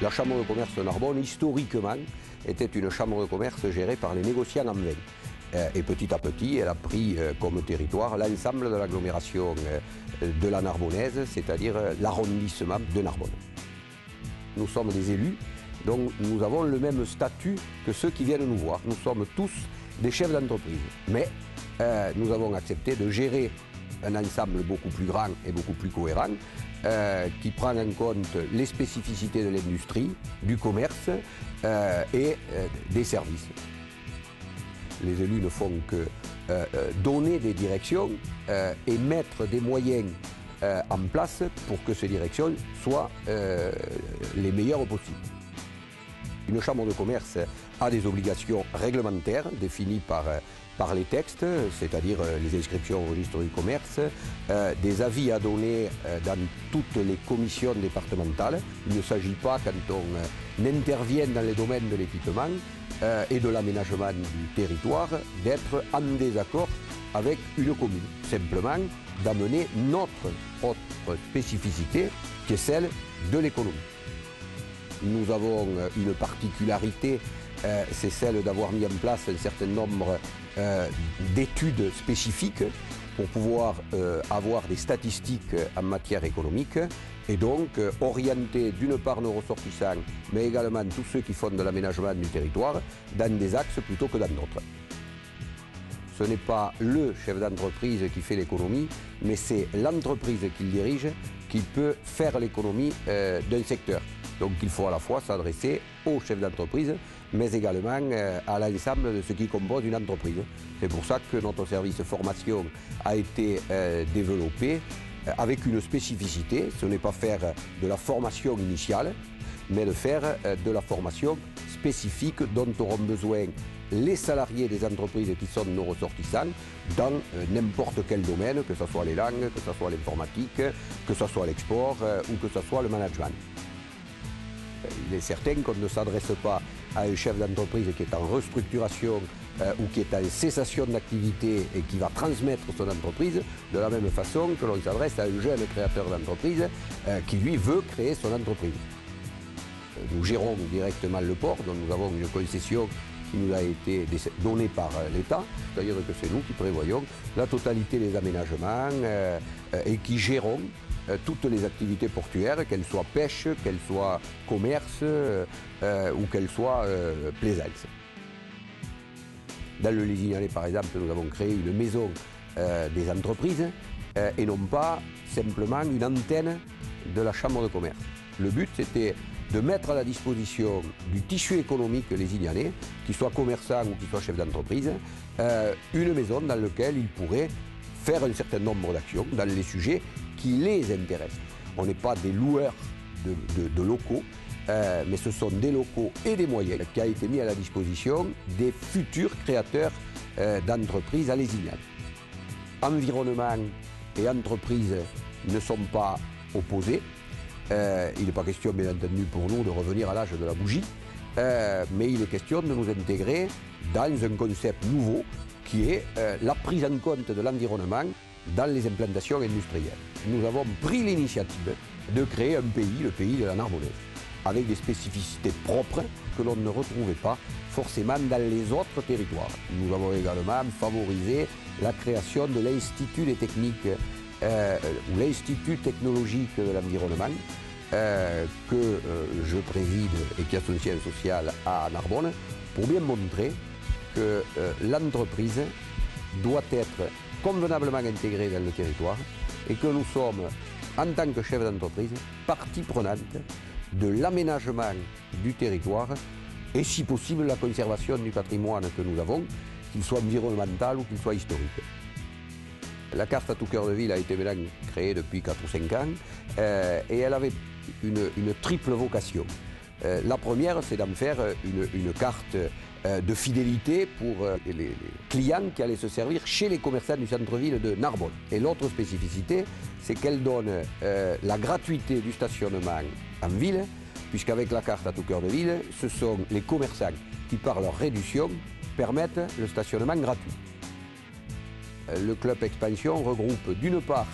La chambre de commerce de Narbonne, historiquement, était une chambre de commerce gérée par les négociants en vin. Et petit à petit, elle a pris comme territoire l'ensemble de l'agglomération de la Narbonnaise, c'est-à-dire l'arrondissement de Narbonne. Nous sommes des élus, donc nous avons le même statut que ceux qui viennent nous voir. Nous sommes tous des chefs d'entreprise, mais nous avons accepté de gérer un ensemble beaucoup plus grand et beaucoup plus cohérent, qui prend en compte les spécificités de l'industrie, du commerce et des services. Les élus ne font que donner des directions et mettre des moyens en place pour que ces directions soient les meilleures possibles. Une chambre de commerce a des obligations réglementaires définies par les textes, c'est-à-dire les inscriptions au registre du commerce, des avis à donner dans toutes les commissions départementales. Il ne s'agit pas, quand on intervient dans les domaines de l'équipement et de l'aménagement du territoire, d'être en désaccord avec une commune. Simplement d'amener notre propre spécificité, qui est celle de l'économie. Nous avons une particularité, c'est celle d'avoir mis en place un certain nombre d'études spécifiques pour pouvoir avoir des statistiques en matière économique et donc orienter d'une part nos ressortissants, mais également tous ceux qui font de l'aménagement du territoire, dans des axes plutôt que dans d'autres. Ce n'est pas le chef d'entreprise qui fait l'économie, mais c'est l'entreprise qu'il dirige qui peut faire l'économie d'un secteur. Donc il faut à la fois s'adresser aux chefs d'entreprise, mais également à l'ensemble de ce qui compose une entreprise. C'est pour ça que notre service formation a été développé avec une spécificité. Ce n'est pas faire de la formation initiale, mais de faire de la formation spécifique dont auront besoin les salariés des entreprises qui sont nos ressortissants dans n'importe quel domaine, que ce soit les langues, que ce soit l'informatique, que ce soit l'export ou que ce soit le management. Il est certain qu'on ne s'adresse pas à un chef d'entreprise qui est en restructuration ou qui est en cessation d'activité et qui va transmettre son entreprise de la même façon que l'on s'adresse à un jeune créateur d'entreprise qui lui veut créer son entreprise. Nous gérons directement le port, dont nous avons une concession qui nous a été donnée par l'État, c'est-à-dire que c'est nous qui prévoyons la totalité des aménagements et qui gérons toutes les activités portuaires, qu'elles soient pêche, qu'elles soient commerce ou qu'elles soient plaisance. Dans le Lézignanais, par exemple, nous avons créé une maison des entreprises et non pas simplement une antenne de la chambre de commerce. Le but, c'était de mettre à la disposition du tissu économique lézignanais, qu'il soit commerçant ou qu'il soit chef d'entreprise, une maison dans laquelle il pourrait faire un certain nombre d'actions dans les sujets qui les intéressent. On n'est pas des loueurs de locaux, mais ce sont des locaux et des moyens qui ont été mis à la disposition des futurs créateurs d'entreprises à Lézignan. Environnement et entreprise ne sont pas opposés. Il n'est pas question, bien entendu, pour nous de revenir à l'âge de la bougie, mais il est question de nous intégrer dans un concept nouveau qui est la prise en compte de l'environnement dans les implantations industrielles. Nous avons pris l'initiative de créer un pays, le pays de la Narbonnaise, avec des spécificités propres que l'on ne retrouvait pas forcément dans les autres territoires. Nous avons également favorisé la création de l'Institut des techniques ou l'Institut technologique de l'environnement que je préside et qui a son siège social à Narbonne, pour bien montrer que l'entreprise doit être convenablement intégrée dans le territoire et que nous sommes, en tant que chef d'entreprise, partie prenante de l'aménagement du territoire et, si possible, la conservation du patrimoine que nous avons, qu'il soit environnemental ou qu'il soit historique. La carte à tout cœur de ville a été maintenant créée depuis 4 ou 5 ans et elle avait une triple vocation. La première, c'est d'en faire une carte de fidélité pour les clients qui allaient se servir chez les commerçants du centre-ville de Narbonne. Et l'autre spécificité, c'est qu'elle donne la gratuité du stationnement en ville, puisqu'avec la carte à tout cœur de ville, ce sont les commerçants qui, par leur réduction, permettent le stationnement gratuit. Le club Expansion regroupe d'une part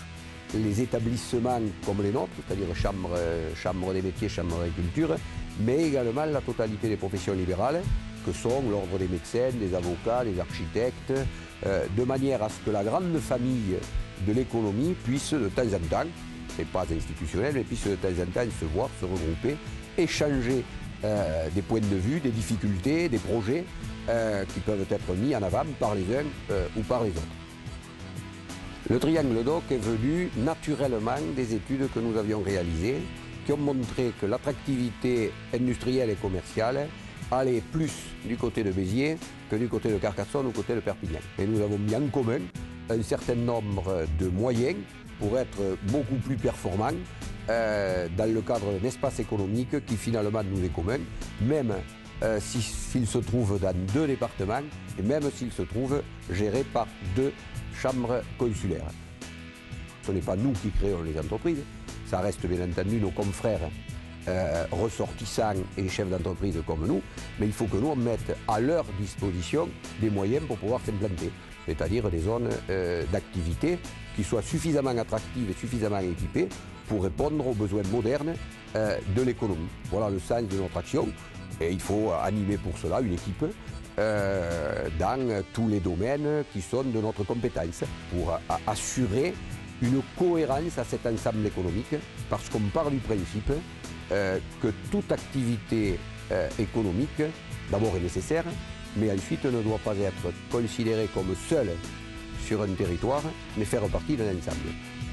les établissements comme les nôtres, c'est-à-dire chambre des métiers, chambre d'agriculture, mais également la totalité des professions libérales, que sont l'ordre des médecins, des avocats, des architectes, de manière à ce que la grande famille de l'économie puisse de temps en temps, c'est pas institutionnel, mais puisse de temps en temps se voir, se regrouper, échanger des points de vue, des difficultés, des projets qui peuvent être mis en avant par les uns ou par les autres. Le triangle d'oc est venu naturellement des études que nous avions réalisées, qui ont montré que l'attractivité industrielle et commerciale allait plus du côté de Béziers que du côté de Carcassonne ou du côté de Perpignan. Et nous avons mis en commun un certain nombre de moyens pour être beaucoup plus performants dans le cadre d'un espace économique qui finalement nous est commun, même s'il se trouve dans deux départements et même s'il se trouve géré par deux chambres consulaires. Ce n'est pas nous qui créons les entreprises, ça reste bien entendu nos confrères ressortissants et chefs d'entreprise comme nous, mais il faut que nous on mette à leur disposition des moyens pour pouvoir s'implanter, c'est-à-dire des zones d'activité qui soient suffisamment attractives et suffisamment équipées pour répondre aux besoins modernes de l'économie. Voilà le sens de notre action et il faut animer pour cela une équipe dans tous les domaines qui sont de notre compétence pour assurer une cohérence à cet ensemble économique, parce qu'on part du principe que toute activité économique, d'abord est nécessaire, mais ensuite ne doit pas être considérée comme seule sur un territoire, mais faire partie d'un ensemble.